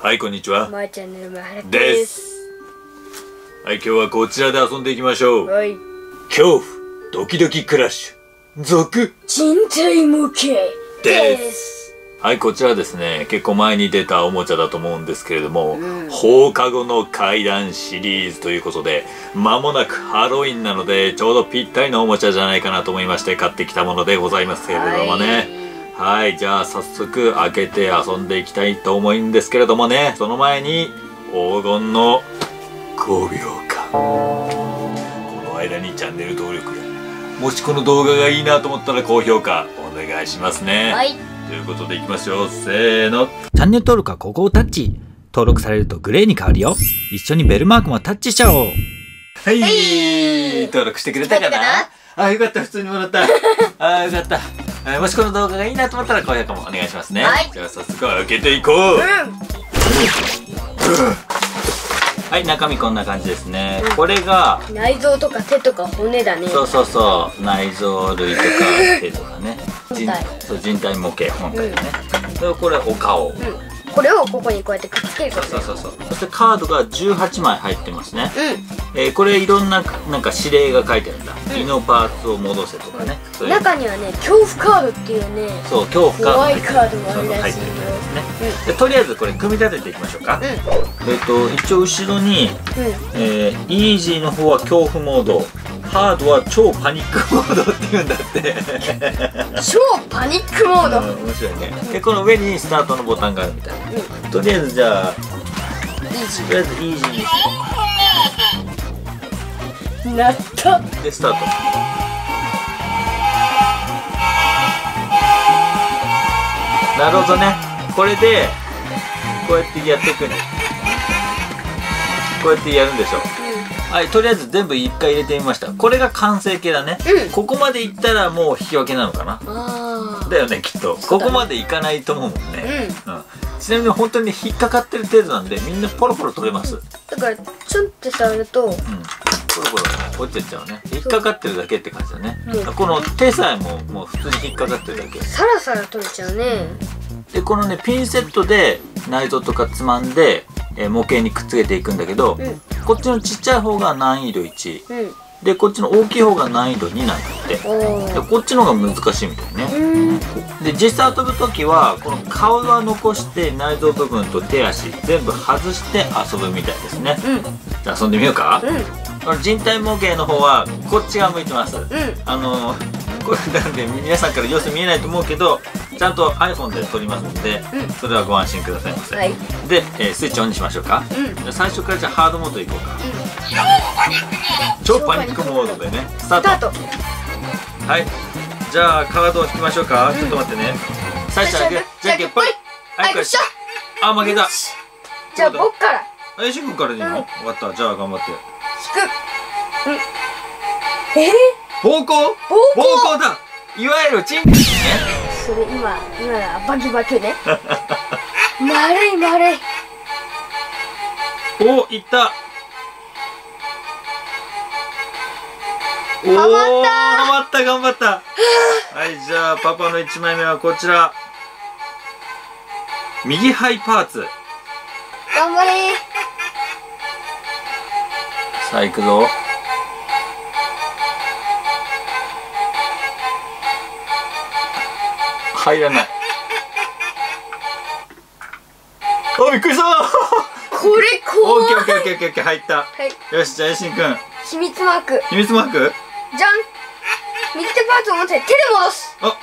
はい、こんにちは。まーちゃんのまはらです。はい、今日はこちらで遊んでいきましょう。はい。恐怖ドキドキクラッシュ続人体模型です。はい、こちらですね、結構前に出たおもちゃだと思うんですけれども、放課後の怪談シリーズということで、間もなくハロウィンなので、ちょうどぴったりのおもちゃじゃないかなと思いまして、買ってきたものでございますけれどもね。はいはい、じゃあ早速開けて遊んでいきたいと思うんですけれどもね、その前に黄金の5秒間、この間にチャンネル登録や、もしこの動画がいいなと思ったら高評価お願いしますね。はい、ということでいきましょう。せーの、チャンネル登録はここをタッチ、登録されるとグレーに変わるよ。一緒にベルマークもタッチしちゃおう。はい、登録してくれたかな。あ、よかった、普通にもらった。あ、よかった。もしこの動画がいいなと思ったら高評価もお願いしますね。はい、じゃあ早速開けていこう。はい、中身こんな感じですね。これが内臓とか手とか骨だね。そうそうそう、内臓類とか手とかね、人体模型本体だね。でこれお顔、これをここにこうやってくっつける。そうそうそうそう。そしてカードが18枚入ってますね。これいろんななんか指令が書いてあるんだ。胃のパーツを戻せとかね。中にはね、恐怖カードっていうね、そう、恐怖カード、怖いカードもあるらしいですね。とりあえずこれ組み立てていきましょうか。一応後ろにイージーの方は恐怖モード、ハードは超パニックモードっていうんだって。超パニックモード、面白いね。でこの上にスタートのボタンがあるみたいな。とりあえずじゃあとりあえずイージーにしてなったでスタート。なるほどね。これでこうやってやっていくね。こうやってやるんでしょ。はい、とりあえず全部一回入れてみました。これが完成形だね。ここまでいったらもう引き分けなのかな。だよね、きっと。ここまでいかないと思うもんね。ちなみに本当に引っかかってる程度なんで、みんなポロポロ取れます。だからちょっと触ると、ポロポロ落ちてっちゃうね。引っかかってるだけって感じだね。この手さえももう普通に引っかかってるだけ。サラサラ取れちゃうね。でこのねピンセットで内臓とかつまんで模型にくっつけていくんだけど、こっちのちっちゃい方が難易度1、でこっちの大きい方が難易度2なんだって。でこっちの方が難しいみたいね。で実際遊ぶ時はこの顔は残して内臓部分と手足全部外して遊ぶみたいですね。じゃあ遊んでみようか。この人体模型の方はこっち側向いてます。これなんで皆さんから様子見えないと思うけど、ちゃんと iPhone で撮りますので、それはご安心くださいませ。はい、で、スイッチオンにしましょうか。最初からじゃあハードモードいこうか。超パニックモードでね。スタート。はい。じゃあカードを引きましょうか。ちょっと待ってね。最初はグー、じゃんけんぽい。あいこしょ。あ、負けた。じゃあ僕から。え、しゅんくんからでいいの？わかった。じゃあ頑張って。引く。暴行？暴行だ。いわゆるチンピンね。それ今バキバキね。丸い丸い。お、いった。おお、回った、頑張った。はい、じゃあパパの1枚目はこちら。右肺パーツ。頑張れ。さあ行くぞ。入らない。お、びっくりした。これ怖い。オッケーオッケーオッケーオッケー、入った。はい。よし、じゃあ、しんくん。秘密マーク。秘密マーク。じゃん。右手パーツを持って手で戻す。あ、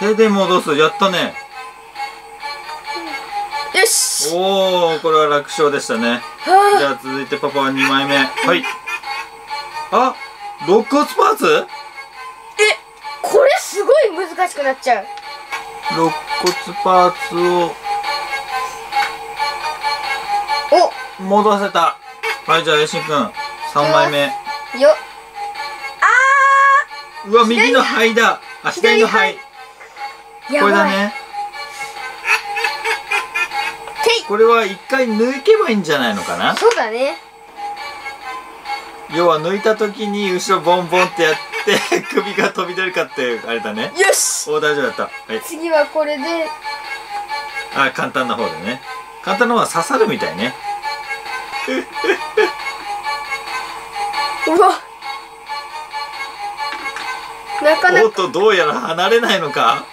手で戻す、やったね。よし。おお、これは楽勝でしたね。じゃあ、続いてパパは2枚目。はい。あ、肋骨パーツ。え、これすごい難しくなっちゃう。肋骨パーツを戻せた。はい、じゃあよしんくん3枚目。よっ、あー、うわ、右の肺だ。あ、左の肺、これだね。これは一回抜けばいいんじゃないのかな。そうだね。要は抜いた時に後ろボンボンってやって、首が飛び出るかってあれだね。よし。お、大丈夫だった。はい、次はこれで。あ、簡単な方でね。簡単なのは刺さるみたいね。なかなか。おっと、どうやら離れないのか。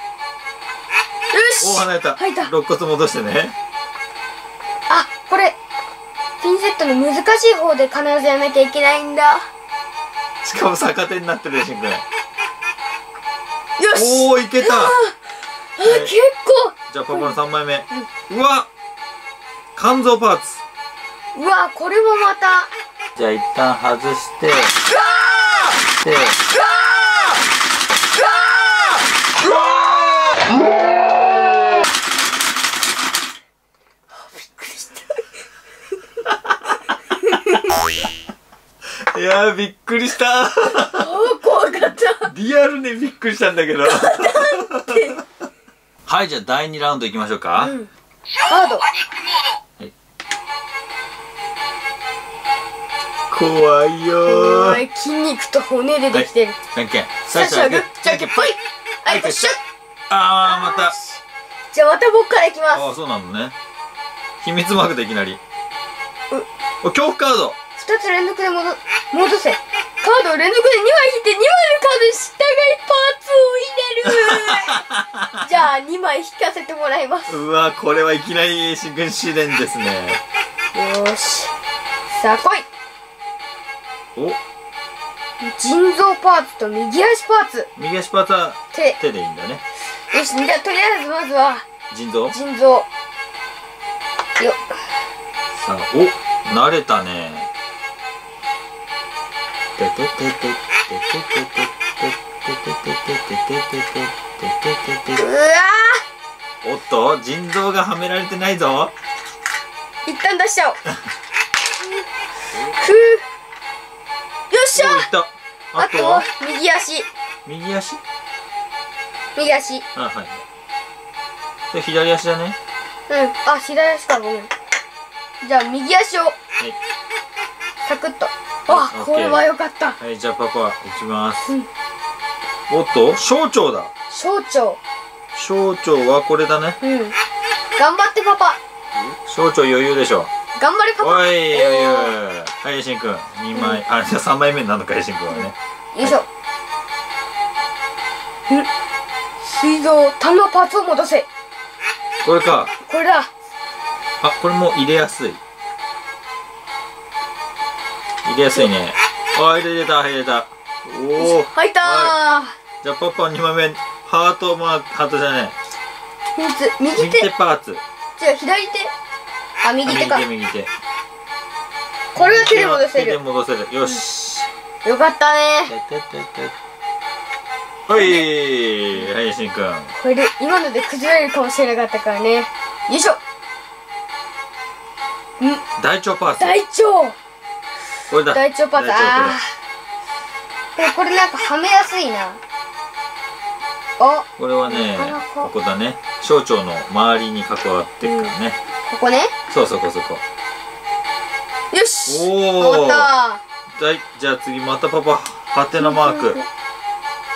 よし、お、離れた。入った。肋骨戻してね。あ、これピンセットの難しい方で必ずやめちゃいけないんだ。しかも逆手になってるでしょ、これ。よし、おお、いけた。結構。じゃあパパの3枚目、うわ、肝臓パーツ。うわ、これもまた。じゃあ一旦外して。うわー！で、うわー！うわー！うわー！びっくりした。いやー、びっくりした。怖かった。リアルにびっくりしたんだけど。はい、じゃあ第2ラウンドいきましょうか。うん、カード。怖いよー。筋肉と骨でできてる。じゃんけん。最初はグー、じゃんけんぽい。あいこしょ。あー、また。じゃあまた僕からいきます。ああ、そうなのね。秘密マークでいきなり。お、恐怖カード。2つ連続で戻せ。カードを連続で2枚引いて、2枚のカードに下がいパーツを入れる。じゃあ2枚引かせてもらいます。うわ、これはいきなり軍試練ですね。よーし。さあ、来い。お、腎臓パーツと右足パーツ。右足パーツは手でいいんだね。よし、じゃあとりあえずまずは腎臓よっ。さあ、お、慣れたね。うわ、おっと、腎臓がはめられてないぞ。一旦出しちゃおう。ふう、よっしゃー。あとは右足。右足？右足。あ、はい。で、左足だね。うん。あ、左足か、ごめん。じゃあ右足を。はい。サクッと。あ、これは良かった。はい、じゃあパパ、いきます。うん、おっと、小腸だ。小腸。小腸はこれだね。うん。頑張ってパパ。小腸余裕でしょ。頑張れパパ。おい、余裕。はい、エイシンくん2枚、あ、じゃあ3枚目になるのか、エイシンくんはね。よいしょ。膵臓、痰のパーツを戻せ。これか、これだ。あ、これも入れやすいね。あ、入れた。おお、入った。じゃあパパ2枚目、ハート。まあハートじゃねえ、右手パーツ。じゃあ左手。あ、右手か。右手これは手で戻せる。よし。よかったね。はい。はい、しんくん。これで、今ので崩れるかもしれなかったからね。よいしょ。大腸パーツ。大腸。これだ。大腸パーツ。ああ。これなんかはめやすいな。あ。これはね、ここだね。小腸の周りに囲わってるからね。ここね。そうそう、そこ。よし。おお。じゃあ次またパパ、ハテナマーク。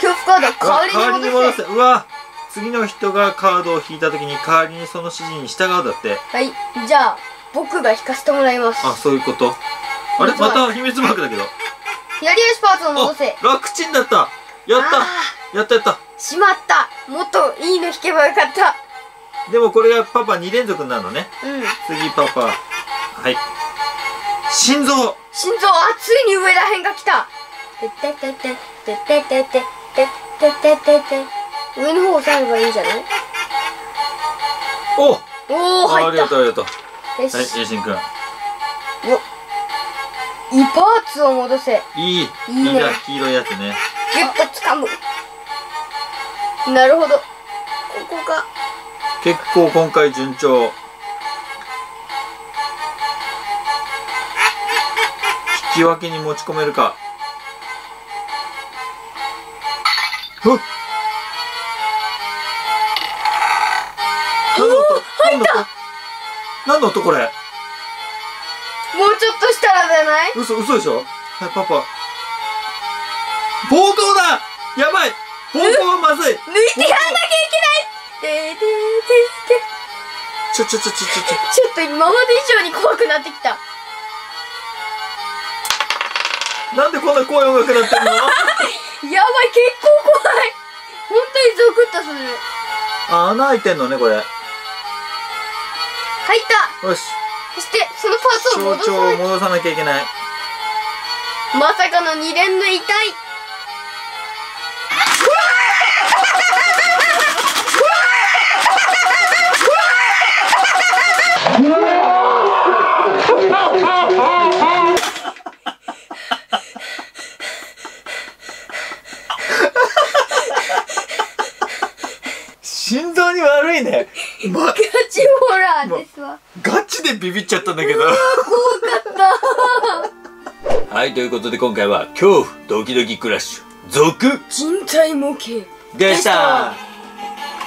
恐怖カード、代わりに戻せ。うわ、次の人がカードを引いたときに代わりにその指示に従うだって。はい。じゃあ僕が引かせてもらいます。あ、そういうこと。あれ、また秘密マークだけど。左足パーツを戻せ。楽ちんだった。やった。しまった。もっといいの引けばよかった。でもこれがパパ2連続になるのね。うん。次パパ、はい。心臓、あ、ついに上らへんが来た。上の方押さえればいいんじゃない？おお、入った。ありがとう。はい、エイシンくん。いいパーツを戻せ。いいね。黄色いやつね。ギュッと掴む。なるほど。ここか。結構今回順調。引き分けに持ち込めるか。ふっ。何の音これ？もうちょっとしたらじゃない？嘘でしょ？はい、パパ。暴行だ！やばい！暴行はまずい！抜いてやらなきゃいけない！ちょっと今まで以上に怖くなってきた。なんでこんな怖い音楽になってんの？やばい、結構怖い。本当にゾクッとする。あ、穴開いてんのね、これ。開いた。よし。そして、そのパーツを戻さない。象徴を戻さなきゃいけない。まさかの2連の遺体。心臓に悪いね。ガチホラーですわ。ガチでビビっちゃったんだけど。怖かった。はい、ということで今回は恐怖ドキドキクラッシュ続人体模型でした。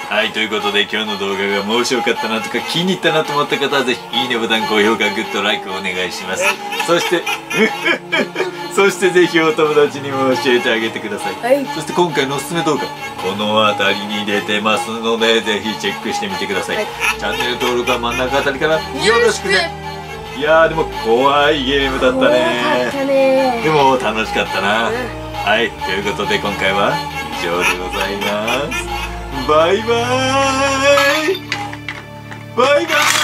はい、ということで今日の動画が面白かったなとか気に入ったなと思った方はぜひいいねボタン、高評価、グッド、ライクお願いします。そして、ぜひお友達にも教えてあげてください。はい、そして今回のおすすめ動画、この辺りに出てますのでぜひチェックしてみてください。はい、チャンネル登録は真ん中あたりからよろしくね。いやーでも怖いゲームだったね。でも楽しかったな。はい、ということで今回は以上でございます。バイバーイ。バイバーイ。